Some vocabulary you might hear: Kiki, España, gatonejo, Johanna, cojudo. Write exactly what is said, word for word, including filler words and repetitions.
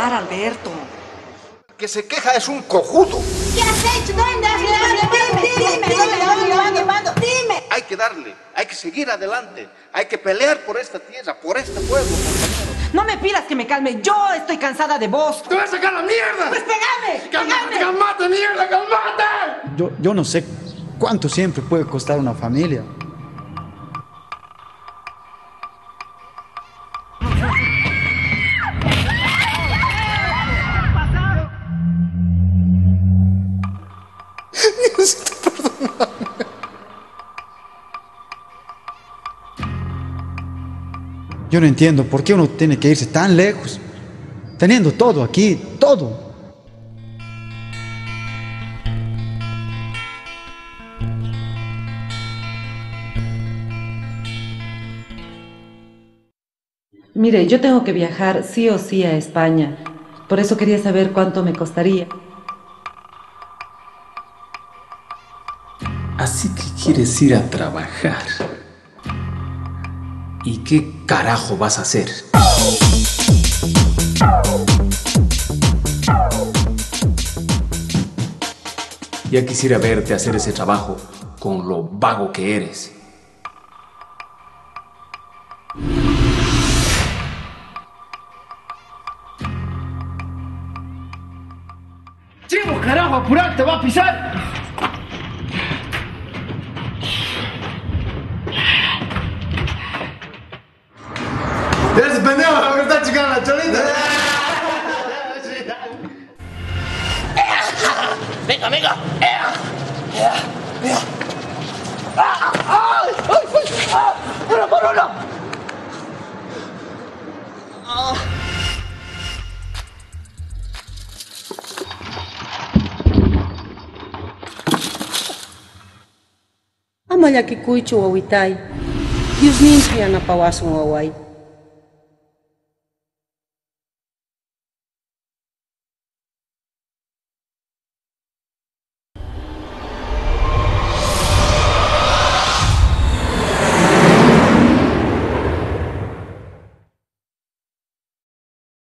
pagar, Alberto. El que se queja es un cojudo. ¿Qué has hecho? ¿Dónde has quedado? Dime, dime, dime, dime. Hay que darle, hay que seguir adelante, hay que pelear por esta tierra, por este pueblo, compañero. No me pidas que me calme, yo estoy cansada de vos. ¡Te vas a sacar la mierda! ¡Pues pegame! ¡Calmate, calmate, mierda, calmate! Yo, yo no sé cuánto siempre puede costar una familia. Yo no entiendo por qué uno tiene que irse tan lejos, teniendo todo aquí, todo. Mire, yo tengo que viajar sí o sí a España, por eso quería saber cuánto me costaría. Así que quieres ir a trabajar. ¿Y qué carajo vas a hacer? Ya quisiera verte hacer ese trabajo con lo vago que eres. ¡Chivo, carajo, apurate, te va a pisar! Venga, venga. ¡Ah! ¡Ay! ¡Ay! ¡Ah! ¡Uno por uno! ¡Ah! Amaya kikuichu wawitay. Dios nintiyan apawasun waway.